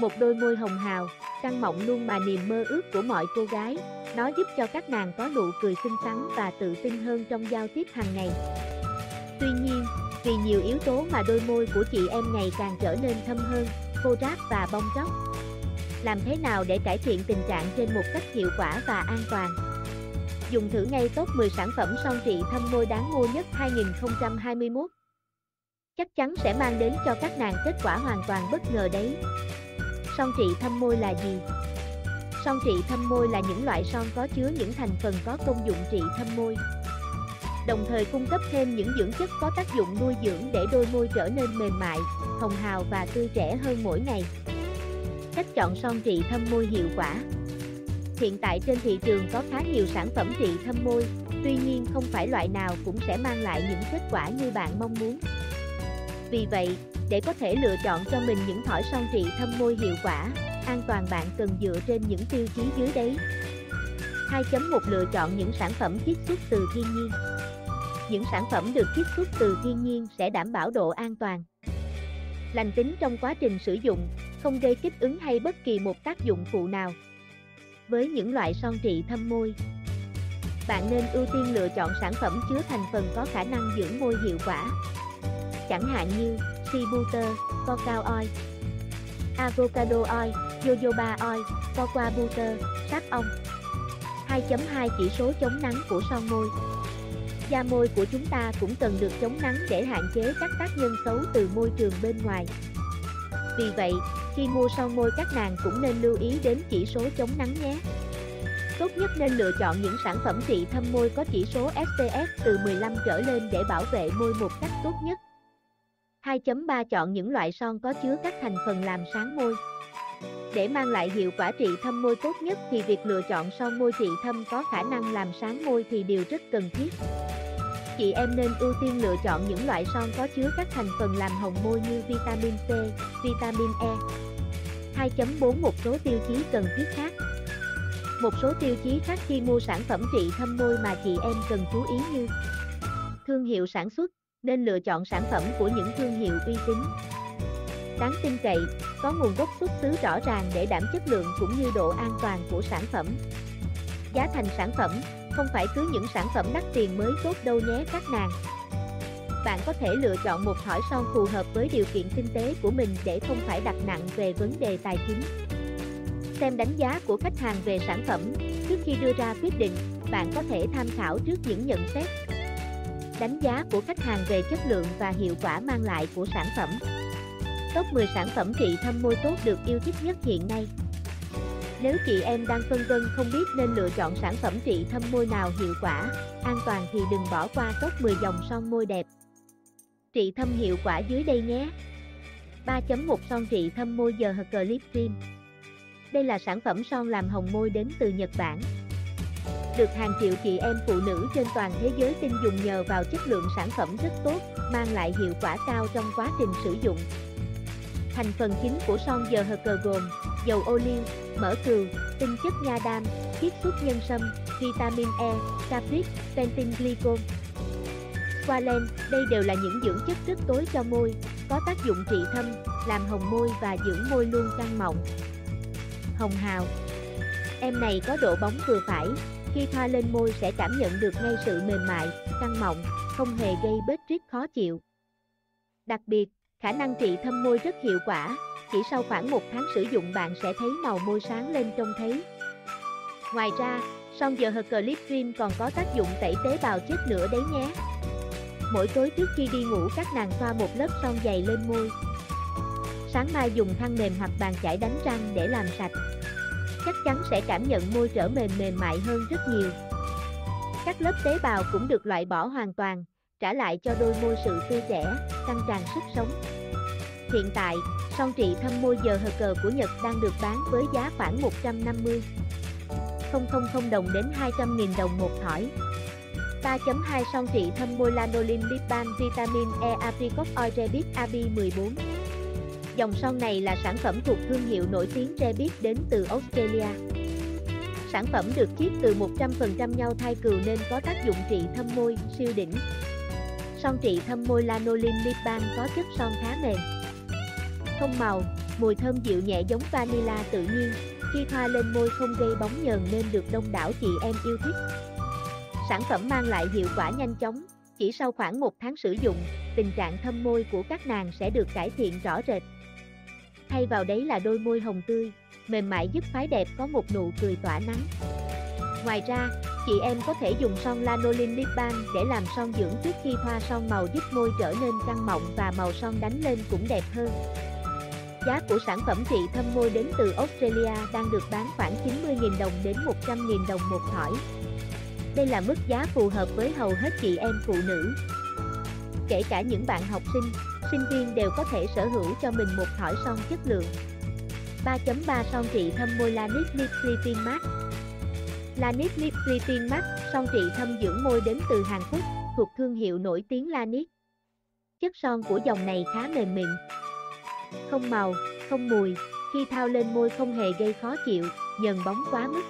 Một đôi môi hồng hào, căng mọng luôn mà niềm mơ ước của mọi cô gái. Nó giúp cho các nàng có nụ cười xinh xắn và tự tin hơn trong giao tiếp hàng ngày. Tuy nhiên, vì nhiều yếu tố mà đôi môi của chị em ngày càng trở nên thâm hơn, khô ráp và bong tróc. Làm thế nào để cải thiện tình trạng trên một cách hiệu quả và an toàn? Dùng thử ngay top 10 sản phẩm son trị thâm môi đáng mua nhất 2021. Chắc chắn sẽ mang đến cho các nàng kết quả hoàn toàn bất ngờ đấy. Son trị thâm môi là gì? Son trị thâm môi là những loại son có chứa những thành phần có công dụng trị thâm môi, đồng thời cung cấp thêm những dưỡng chất có tác dụng nuôi dưỡng để đôi môi trở nên mềm mại, hồng hào và tươi trẻ hơn mỗi ngày. Cách chọn son trị thâm môi hiệu quả. Hiện tại trên thị trường có khá nhiều sản phẩm trị thâm môi, tuy nhiên không phải loại nào cũng sẽ mang lại những kết quả như bạn mong muốn. Vì vậy, để có thể lựa chọn cho mình những thỏi son trị thâm môi hiệu quả, an toàn, bạn cần dựa trên những tiêu chí dưới đấy. 2.1 Lựa chọn những sản phẩm chiết xuất từ thiên nhiên. Những sản phẩm được chiết xuất từ thiên nhiên sẽ đảm bảo độ an toàn, lành tính trong quá trình sử dụng, không gây kích ứng hay bất kỳ một tác dụng phụ nào. Với những loại son trị thâm môi, bạn nên ưu tiên lựa chọn sản phẩm chứa thành phần có khả năng dưỡng môi hiệu quả, chẳng hạn như sea butter, cacao oil, avocado oil, jojoba oil, cocoa butter, sáp ong. 2.2 Chỉ số chống nắng của son môi. Da môi của chúng ta cũng cần được chống nắng để hạn chế các tác nhân xấu từ môi trường bên ngoài. Vì vậy, khi mua son môi các nàng cũng nên lưu ý đến chỉ số chống nắng nhé. Tốt nhất nên lựa chọn những sản phẩm trị thâm môi có chỉ số SPF từ 15 trở lên để bảo vệ môi một cách tốt nhất. 2.3 Chọn những loại son có chứa các thành phần làm sáng môi. Để mang lại hiệu quả trị thâm môi tốt nhất thì việc lựa chọn son môi trị thâm có khả năng làm sáng môi thì điều rất cần thiết. Chị em nên ưu tiên lựa chọn những loại son có chứa các thành phần làm hồng môi như vitamin C, vitamin E. 2.4 Một số tiêu chí cần thiết khác. Một số tiêu chí khác khi mua sản phẩm trị thâm môi mà chị em cần chú ý như: thương hiệu sản xuất, nên lựa chọn sản phẩm của những thương hiệu uy tín, đáng tin cậy, có nguồn gốc xuất xứ rõ ràng để đảm chất lượng cũng như độ an toàn của sản phẩm. Giá thành sản phẩm, không phải cứ những sản phẩm đắt tiền mới tốt đâu nhé các nàng. Bạn có thể lựa chọn một thỏi son phù hợp với điều kiện kinh tế của mình để không phải đặt nặng về vấn đề tài chính. Xem đánh giá của khách hàng về sản phẩm, trước khi đưa ra quyết định, bạn có thể tham khảo trước những nhận xét, đánh giá của khách hàng về chất lượng và hiệu quả mang lại của sản phẩm. Top 10 sản phẩm trị thâm môi tốt được yêu thích nhất hiện nay. Nếu chị em đang phân vân không biết nên lựa chọn sản phẩm trị thâm môi nào hiệu quả, an toàn thì đừng bỏ qua top 10 dòng son môi đẹp trị thâm hiệu quả dưới đây nhé. 3.1 Son trị thâm môi The Lip Dream. Đây là sản phẩm son làm hồng môi đến từ Nhật Bản, được hàng triệu chị em phụ nữ trên toàn thế giới tin dùng nhờ vào chất lượng sản phẩm rất tốt, mang lại hiệu quả cao trong quá trình sử dụng. Thành phần chính của son The gồm dầu ô liu, mỡ cừu, tinh chất nha đam, chiết xuất nhân sâm, vitamin E, capric, pentin glycol, squalene. Đây đều là những dưỡng chất rất tối cho môi, có tác dụng trị thâm, làm hồng môi và dưỡng môi luôn căng mọng, hồng hào. Em này có độ bóng vừa phải, khi thoa lên môi sẽ cảm nhận được ngay sự mềm mại, căng mọng, không hề gây bết rít khó chịu. Đặc biệt, khả năng trị thâm môi rất hiệu quả, chỉ sau khoảng 1 tháng sử dụng bạn sẽ thấy màu môi sáng lên trông thấy. Ngoài ra, son The Lip Dream còn có tác dụng tẩy tế bào chết nữa đấy nhé. Mỗi tối trước khi đi ngủ các nàng thoa một lớp son dày lên môi. Sáng mai dùng khăn mềm hoặc bàn chải đánh răng để làm sạch. Chắc chắn sẽ cảm nhận môi trở mềm mại hơn rất nhiều. Các lớp tế bào cũng được loại bỏ hoàn toàn, trả lại cho đôi môi sự tươi trẻ, tăng tràn sức sống. Hiện tại, son trị thâm môi The của Nhật đang được bán với giá khoảng 150.000 đồng đến 200.000 đồng một thỏi. 3.2 Son trị thâm môi Lanolin Lip Balm Vitamin E Apricot Oil Trebix AB14. Dòng son này là sản phẩm thuộc thương hiệu nổi tiếng Trebix đến từ Australia. Sản phẩm được chiết từ 100% nhau thai cừu nên có tác dụng trị thâm môi siêu đỉnh. Son trị thâm môi Lanolin Lip Balm có chất son khá mềm, không màu, Mùi thơm dịu nhẹ giống vanilla tự nhiên, khi thoa lên môi không gây bóng nhờn nên được đông đảo chị em yêu thích. Sản phẩm mang lại hiệu quả nhanh chóng, chỉ sau khoảng 1 tháng sử dụng, tình trạng thâm môi của các nàng sẽ được cải thiện rõ rệt. Thay vào đấy là đôi môi hồng tươi, mềm mại giúp phái đẹp có một nụ cười tỏa nắng. Ngoài ra, chị em có thể dùng son Lanolin Lip Balm để làm son dưỡng trước khi thoa son màu giúp môi trở nên căng mọng và màu son đánh lên cũng đẹp hơn. Giá của sản phẩm trị thâm môi đến từ Australia đang được bán khoảng 90.000 đồng đến 100.000 đồng một thỏi. Đây là mức giá phù hợp với hầu hết chị em phụ nữ. Kể cả những bạn học sinh, sinh viên đều có thể sở hữu cho mình một thỏi son chất lượng. 3.3 Son trị thâm môi Lanis Lip Clitin Max. Lanis Lip Clitin Max, son trị thâm dưỡng môi đến từ Hàn Quốc, thuộc thương hiệu nổi tiếng Laneige. Chất son của dòng này khá mềm mịn, không màu, không mùi, khi thao lên môi không hề gây khó chịu, nhờn bóng quá mức.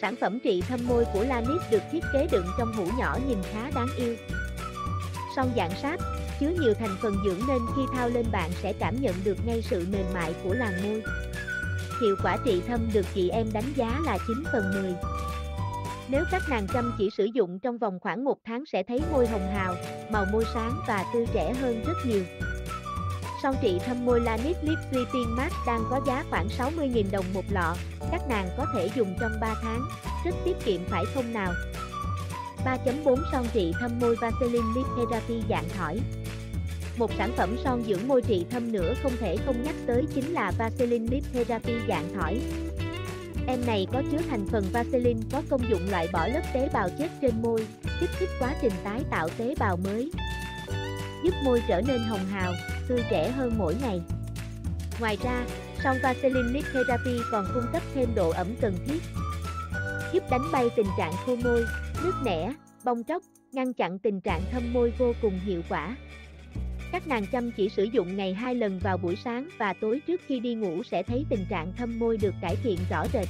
Sản phẩm trị thâm môi của Laneige được thiết kế đựng trong hũ nhỏ nhìn khá đáng yêu. Son dạng sáp, chứa nhiều thành phần dưỡng nên khi thao lên bạn sẽ cảm nhận được ngay sự mềm mại của làn môi. Hiệu quả trị thâm được chị em đánh giá là 9/10. Nếu các nàng chăm chỉ sử dụng trong vòng khoảng 1 tháng sẽ thấy môi hồng hào, màu môi sáng và tươi trẻ hơn rất nhiều. Son trị thâm môi Lanis Lip Sleeping Mask đang có giá khoảng 60.000 đồng một lọ, các nàng có thể dùng trong 3 tháng, rất tiết kiệm phải không nào? 3.4 Son trị thâm môi Vaseline Lip Therapy dạng thỏi. Một sản phẩm son dưỡng môi trị thâm nữa không thể không nhắc tới chính là Vaseline Lip Therapy dạng thỏi. Em này có chứa thành phần Vaseline có công dụng loại bỏ lớp tế bào chết trên môi, kích thích quá trình tái tạo tế bào mới, giúp môi trở nên hồng hào, tươi trẻ hơn mỗi ngày. Ngoài ra, son Vaseline Lip Therapy còn cung cấp thêm độ ẩm cần thiết, giúp đánh bay tình trạng khô môi, nước nẻ, bong tróc, ngăn chặn tình trạng thâm môi vô cùng hiệu quả. Các nàng chăm chỉ sử dụng ngày 2 lần vào buổi sáng và tối trước khi đi ngủ sẽ thấy tình trạng thâm môi được cải thiện rõ rệt.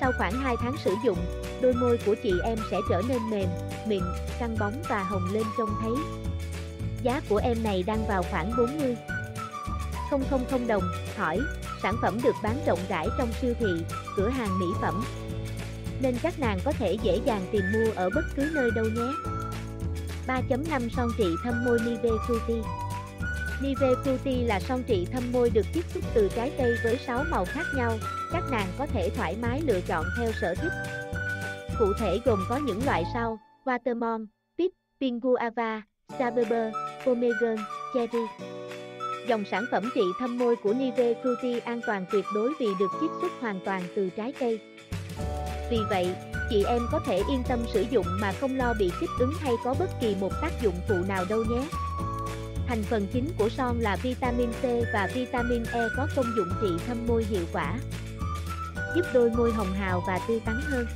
Sau khoảng 2 tháng sử dụng, đôi môi của chị em sẽ trở nên mềm, mịn, căng bóng và hồng lên trông thấy. Giá của em này đang vào khoảng 40.000 đồng, thỏi. Sản phẩm được bán rộng rãi trong siêu thị, cửa hàng mỹ phẩm, nên các nàng có thể dễ dàng tìm mua ở bất cứ nơi đâu nhé. 3.5 Son trị thâm môi Nivea Fruity. Nivea Fruity là son trị thâm môi được chiết xuất từ trái cây với 6 màu khác nhau, các nàng có thể thoải mái lựa chọn theo sở thích. Cụ thể gồm có những loại sau: Watermelon, Peach, Pink Guava, Strawberry, Pomegranate, Cherry. Dòng sản phẩm trị thâm môi của Nivea Fruity an toàn tuyệt đối vì được chiết xuất hoàn toàn từ trái cây. Vì vậy, chị em có thể yên tâm sử dụng mà không lo bị kích ứng hay có bất kỳ một tác dụng phụ nào đâu nhé. Thành phần chính của son là vitamin C và vitamin E có công dụng trị thâm môi hiệu quả, giúp đôi môi hồng hào và tươi tắn hơn.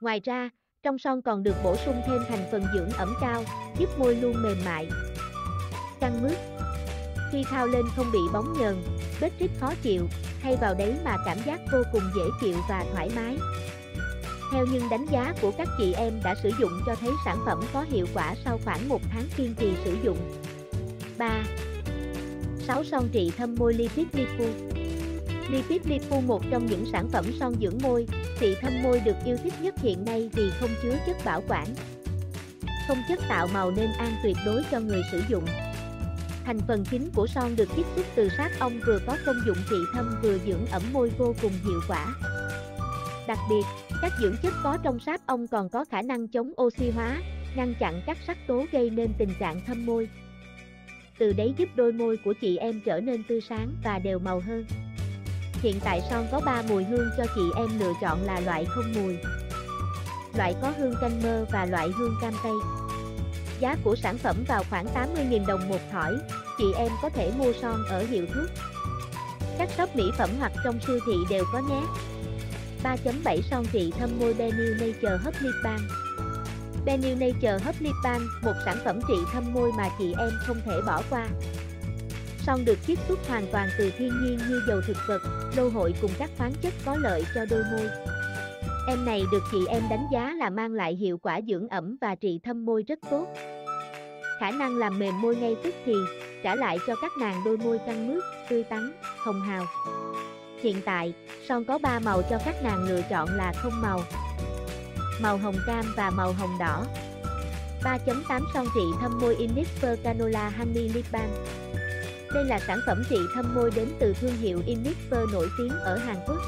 Ngoài ra, trong son còn được bổ sung thêm thành phần dưỡng ẩm cao, giúp môi luôn mềm mại, căng mướt, khi thao lên không bị bóng nhờn, bết rít khó chịu, thay vào đấy mà cảm giác vô cùng dễ chịu và thoải mái. Theo những đánh giá của các chị em đã sử dụng cho thấy sản phẩm có hiệu quả sau khoảng 1 tháng kiên trì sử dụng. 3.6 Son trị thâm môi Lipid Lipu. Lipid Lipu, một trong những sản phẩm son dưỡng môi trị thâm môi được yêu thích nhất hiện nay vì không chứa chất bảo quản, không chất tạo màu nên an tuyệt đối cho người sử dụng. Thành phần chính của son được chiết xuất từ sát ong vừa có công dụng trị thâm vừa dưỡng ẩm môi vô cùng hiệu quả. Đặc biệt, các dưỡng chất có trong sáp ong còn có khả năng chống oxy hóa, ngăn chặn các sắc tố gây nên tình trạng thâm môi. Từ đấy giúp đôi môi của chị em trở nên tươi sáng và đều màu hơn. Hiện tại son có 3 mùi hương cho chị em lựa chọn là loại không mùi, loại có hương canh mơ và loại hương cam tây. Giá của sản phẩm vào khoảng 80.000 đồng một thỏi, chị em có thể mua son ở hiệu thuốc, các shop mỹ phẩm hoặc trong siêu thị đều có nhé. 3.7 Son trị thâm môi Benew Nature Herbal Lip Balm. Benew Nature Herbal Lip Balm, một sản phẩm trị thâm môi mà chị em không thể bỏ qua. Son được chiết xuất hoàn toàn từ thiên nhiên như dầu thực vật, lô hội cùng các khoáng chất có lợi cho đôi môi. Em này được chị em đánh giá là mang lại hiệu quả dưỡng ẩm và trị thâm môi rất tốt, khả năng làm mềm môi ngay tức thì, trả lại cho các nàng đôi môi căng mướt, tươi tắn, hồng hào. Hiện tại, son có 3 màu cho các nàng lựa chọn là không màu, màu hồng cam và màu hồng đỏ. 3.8 Son trị thâm môi Innisfree Canola Honey Lip Balm. Đây là sản phẩm trị thâm môi đến từ thương hiệu Innisfree nổi tiếng ở Hàn Quốc.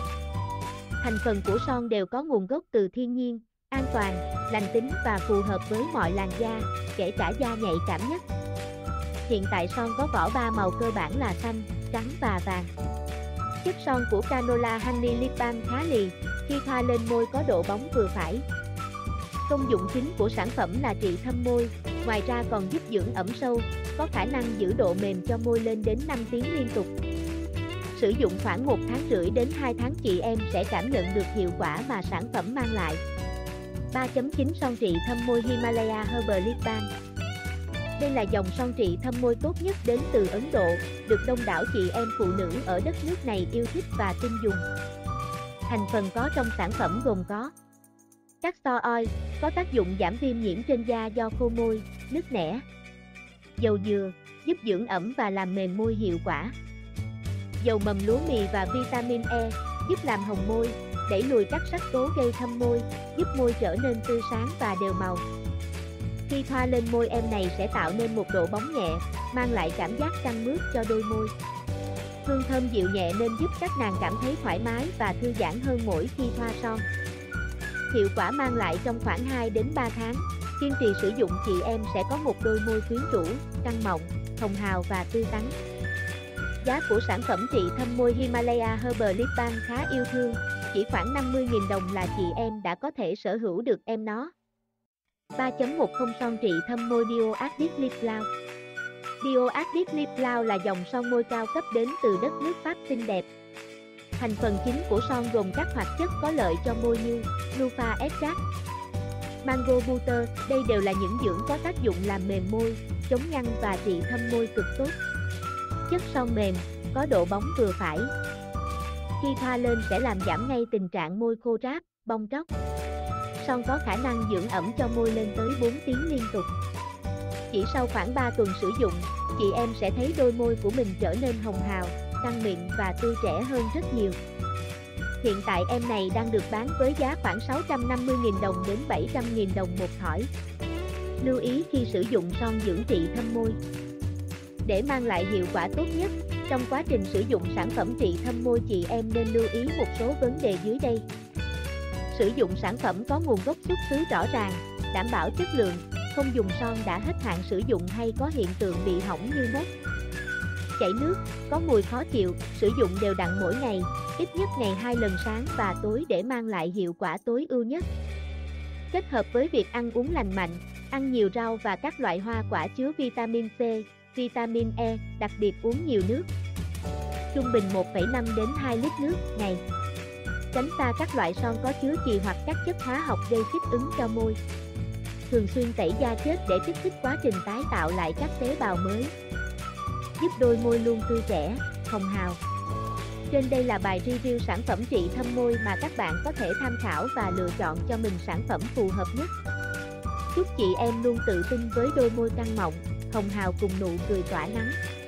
Thành phần của son đều có nguồn gốc từ thiên nhiên, an toàn, lành tính và phù hợp với mọi làn da, kể cả da nhạy cảm nhất. Hiện tại son có vỏ 3 màu cơ bản là xanh, trắng và vàng. Chất son của Canola Honey Lip Balm khá lì, khi thoa lên môi có độ bóng vừa phải. Công dụng chính của sản phẩm là trị thâm môi, ngoài ra còn giúp dưỡng ẩm sâu, có khả năng giữ độ mềm cho môi lên đến 5 tiếng liên tục. Sử dụng khoảng 1 tháng rưỡi đến 2 tháng chị em sẽ cảm nhận được hiệu quả mà sản phẩm mang lại. 3.9 Son trị thâm môi Himalaya Herbal Lip Balm. Đây là dòng son trị thâm môi tốt nhất đến từ Ấn Độ, được đông đảo chị em phụ nữ ở đất nước này yêu thích và tin dùng. Thành phần có trong sản phẩm gồm có castor oil, có tác dụng giảm viêm nhiễm trên da do khô môi, nứt nẻ. Dầu dừa, giúp dưỡng ẩm và làm mềm môi hiệu quả. Dầu mầm lúa mì và vitamin E, giúp làm hồng môi, đẩy lùi các sắc tố gây thâm môi, giúp môi trở nên tươi sáng và đều màu. Khi thoa lên môi em này sẽ tạo nên một độ bóng nhẹ, mang lại cảm giác căng mướt cho đôi môi. Hương thơm dịu nhẹ nên giúp các nàng cảm thấy thoải mái và thư giãn hơn mỗi khi thoa son. Hiệu quả mang lại trong khoảng 2 đến 3 tháng, kiên trì sử dụng chị em sẽ có một đôi môi quyến rũ, căng mọng, hồng hào và tươi tắn. Giá của sản phẩm trị thâm môi Himalaya Herbal Lip Balm khá yêu thương, chỉ khoảng 50.000 đồng là chị em đã có thể sở hữu được em nó. 3.10 Son trị thâm môi Dior Addict Lip Glow. Dior Addict Lip Glow là dòng son môi cao cấp đến từ đất nước Pháp xinh đẹp. Thành phần chính của son gồm các hoạt chất có lợi cho môi như Nufa extract, Mango butter, đây đều là những dưỡng có tác dụng làm mềm môi, chống nhăn và trị thâm môi cực tốt. Chất son mềm, có độ bóng vừa phải. Khi thoa lên sẽ làm giảm ngay tình trạng môi khô ráp, bong tróc. Son có khả năng dưỡng ẩm cho môi lên tới 4 tiếng liên tục. Chỉ sau khoảng 3 tuần sử dụng, chị em sẽ thấy đôi môi của mình trở nên hồng hào, căng mịn và tươi trẻ hơn rất nhiều. Hiện tại em này đang được bán với giá khoảng 650.000 đồng đến 700.000 đồng một thỏi. Lưu ý khi sử dụng son dưỡng trị thâm môi. Để mang lại hiệu quả tốt nhất, trong quá trình sử dụng sản phẩm trị thâm môi chị em nên lưu ý một số vấn đề dưới đây. Sử dụng sản phẩm có nguồn gốc xuất xứ rõ ràng, đảm bảo chất lượng, không dùng son đã hết hạn sử dụng hay có hiện tượng bị hỏng như mốc, chảy nước, có mùi khó chịu, sử dụng đều đặn mỗi ngày, ít nhất ngày 2 lần sáng và tối để mang lại hiệu quả tối ưu nhất. Kết hợp với việc ăn uống lành mạnh, ăn nhiều rau và các loại hoa quả chứa vitamin C, vitamin E, đặc biệt uống nhiều nước. Trung bình 1,5 đến 2 lít nước ngày. Tránh xa các loại son có chứa chì hoặc các chất hóa học gây kích ứng cho môi. Thường xuyên tẩy da chết để kích thích quá trình tái tạo lại các tế bào mới, giúp đôi môi luôn tươi trẻ, hồng hào. Trên đây là bài review sản phẩm trị thâm môi mà các bạn có thể tham khảo và lựa chọn cho mình sản phẩm phù hợp nhất. Chúc chị em luôn tự tin với đôi môi căng mọng, hồng hào cùng nụ cười tỏa nắng.